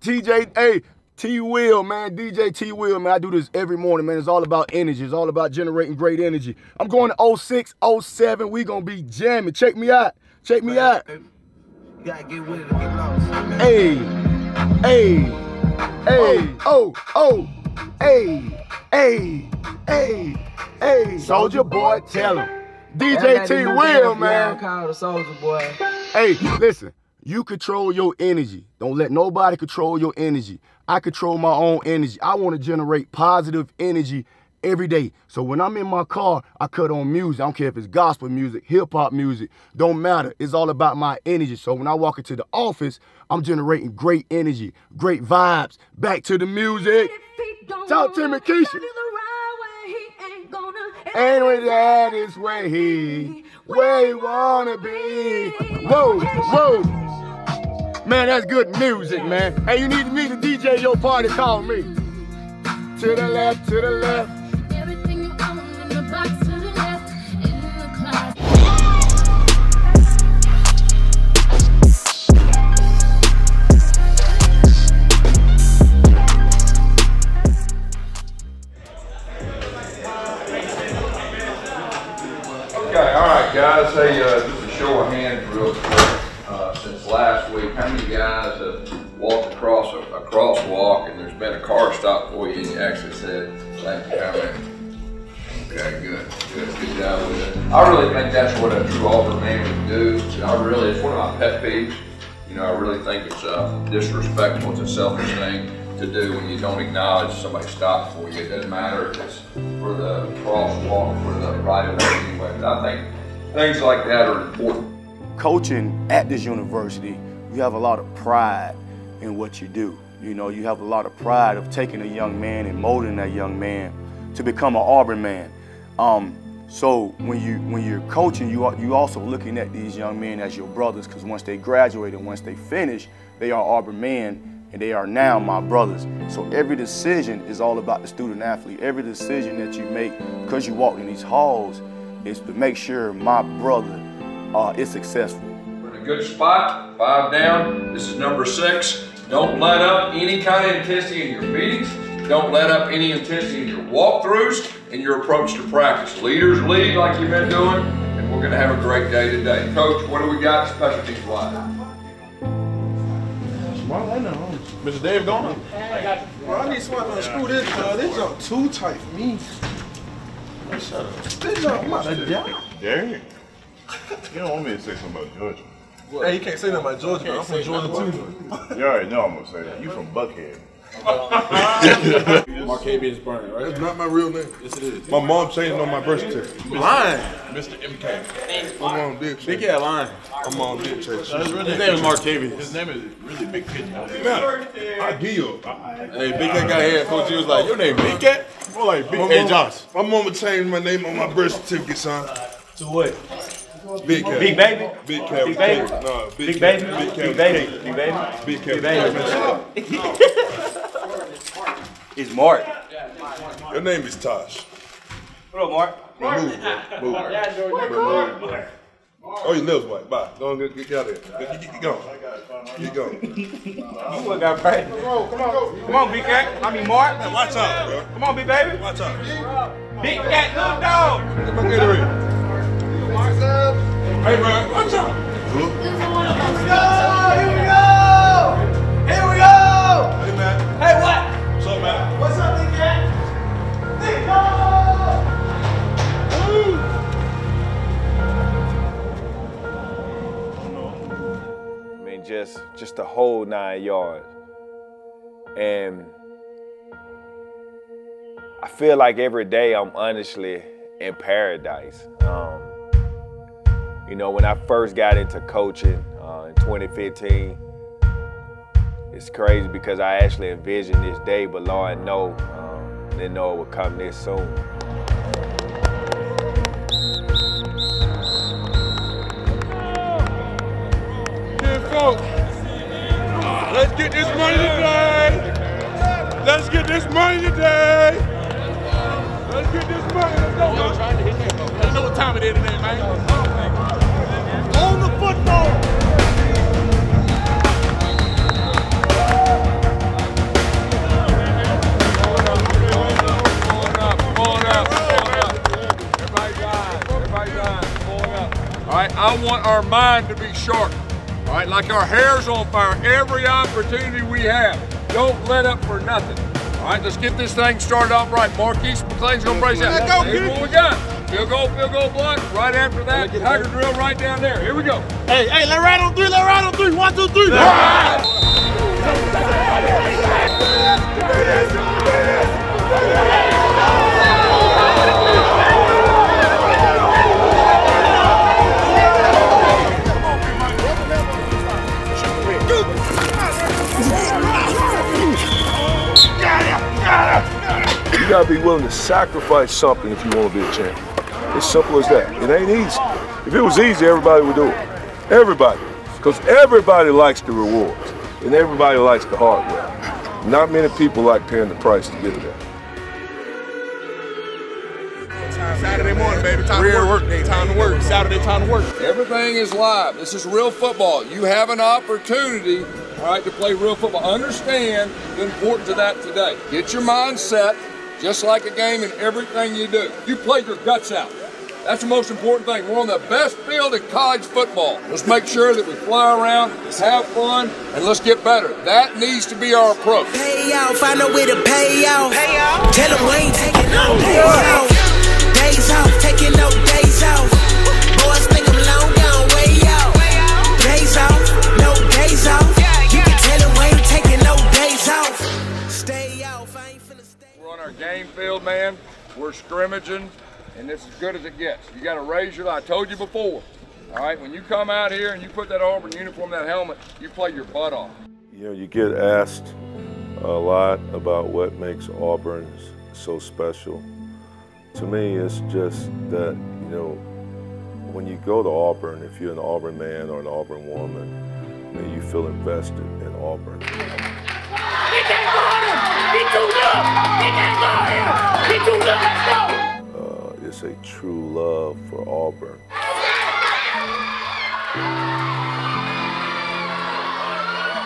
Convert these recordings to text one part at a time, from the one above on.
DJ T Will, man. DJ T Will, man. I do this every morning, man. It's all about energy. It's all about generating great energy. I'm going to 06, 07. We going to be jamming. Check me out. Check me out. You got to get with it to get lost. Hey. Hey. Hey. Oh. Oh. Hey. Hey. Hey. Hey. Soldier Boy, tell him. DJ T Will, man. I'm called a Soldier Boy. Hey, listen. You control your energy. Don't let nobody control your energy. I control my own energy. I want to generate positive energy every day. So when I'm in my car, I cut on music. I don't care if it's gospel music, hip-hop music. Don't matter. It's all about my energy. So when I walk into the office, I'm generating great energy, great vibes. Back to the music. Talk to me, Keisha. Anyway, that is where he wanna be. Whoa, whoa. Man, that's good music, man. Hey, you need me to DJ your party, call me. To the left, to the left. Everything you own in the box, to the left, in the closet. Okay, all right, guys. Hey, just a show of hands real quick. Since last week, how many guys have walked across a crosswalk and there's been a car stop for you and you actually said, thank you, I mean, okay, good job with it. I really think that's what a true Auburn man would do. It's one of my pet peeves. You know, I really think it's disrespectful, it's a selfish thing to do when you don't acknowledge somebody stopped for you. It doesn't matter if it's for the crosswalk, for the right of way anyway, but I think things like that are important. Coaching at this university, you have a lot of pride in what you do. You know, you have a lot of pride of taking a young man and molding that young man to become an Auburn man. So when you're coaching, you also looking at these young men as your brothers, because once they graduate and once they finish, they are Auburn men and they are now my brothers. So every decision is all about the student athlete. Every decision that you make, because you walk in these halls, is to make sure my brother is successful. We're in a good spot, 5 down. This is number 6. Don't let up any kind of intensity in your meetings. Don't let up any intensity in your walkthroughs and your approach to practice. Leaders lead like you've been doing, and we're going to have a great day today. Coach, what do we got specialty-wise? Mr. Dave Gonan. Well, I need somebody to screw this. This jump too tight for me. Shut up. This jump much. Damn. You don't want me to say something about Georgia. What? Hey, you can't say nothing about Georgia, man. I'm from Georgia too. You already know I'm gonna say that. You from Buckhead. Markavius Burner, right? That's not my real name. Yes, it is. My mom changed on my birth certificate. Lying. Mr. MK. My mom did change. Big ass lying. My mom did change. His name is Markavius. His name is really Big Pigeon. I give. Hey, Big Cat got here. Coach, he was like, your name Big Cat? More like Big Cat Josh. My mama changed my name on my birth certificate, son. To what? Big Cat. Big Baby? Big Cat. Big Baby? No, Big Baby? Big Cat. Big Baby? Big Baby? Big Cat. Big Baby. It's Mark. Your name is Tosh. What up, Mark? Move, Mark. Oh, your lips white. Bye. Go on, get out of here. Get going. Get going. You would got practice. Come on, come on. Come on, Big Cat. I mean, Mark. Watch out, bro. Come on, Big Baby. Watch out. Big Cat, little dog. Get my Gatorade. Hey, bro, watch out. Here we go! Here we go! Here we go! Hey, man. Hey, what? What's up, man? What's up, Big Cat? Big Cat! I mean, just the whole 9 yards. And I feel like every day I'm honestly in paradise. You know, when I first got into coaching in 2015, it's crazy because I actually envisioned this day, but Lord, no, didn't know it would come this soon. Yeah, folks, let's get this money today. Let's get this money today. Let's get this money today. I know what time it is today, man. On the football! All right, I want our mind to be sharp. All right, like our hair's on fire, every opportunity we have. Don't let up for nothing. All right, let's get this thing started off right. Marquise McClain's gonna brace out. What we got? Field goal block. Right after that, Tiger drill right down there. Here we go. Hey, hey, let right on three, let right on three. 1, 2, 3. You gotta be willing to sacrifice something if you want to be a champion. It's simple as that. It ain't easy. If it was easy, everybody would do it. Everybody. Because everybody likes the rewards. And everybody likes the hardware. Not many people like paying the price to get it out. Saturday morning, baby. Time to work. Saturday, time to work. Everything is live. This is real football. You have an opportunity, all right, to play real football. Understand the importance of that today. Get your mindset. Just like a game and everything you do. You play your guts out. That's the most important thing. We're on the best field in college football. Let's make sure that we fly around, have fun, and let's get better. That needs to be our approach. Pay out, find a way to pay out. Pay out. Tell them we ain't taking no days out. Days out, taking no days out. Boys think I'm long gone, way out. Days out, no days out. You can tell them we ain't taking no days out. Stay out, I ain't finna stay. We're on our game field, man. We're scrimmaging, and it's as good as it gets. You got to raise your life. I told you before, all right, when you come out here and you put that Auburn uniform, that helmet, you play your butt off. You know, you get asked a lot about what makes Auburn so special. To me, it's just that, you know, when you go to Auburn, if you're an Auburn man or an Auburn woman, I mean, you feel invested in Auburn. It's a true love for Auburn.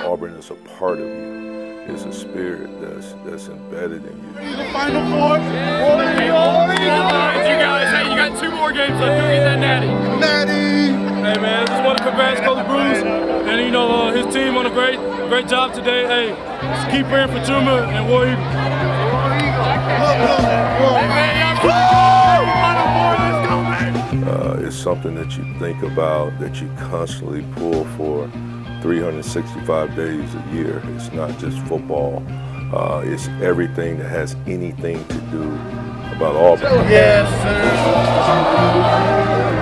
Auburn is a part of you. It's a spirit that's embedded in you. The Final Four. You guys, hey, you got 2 more games left. Go get that natty. Hey man, just want to congrats Coach Bruce, and you know his team on a great job today. Hey, just keep praying for Tuma and War Eagle. It's something that you think about, that you constantly pull for 365 days a year. It's not just football. It's everything that has anything to do about Auburn. Yes, sir.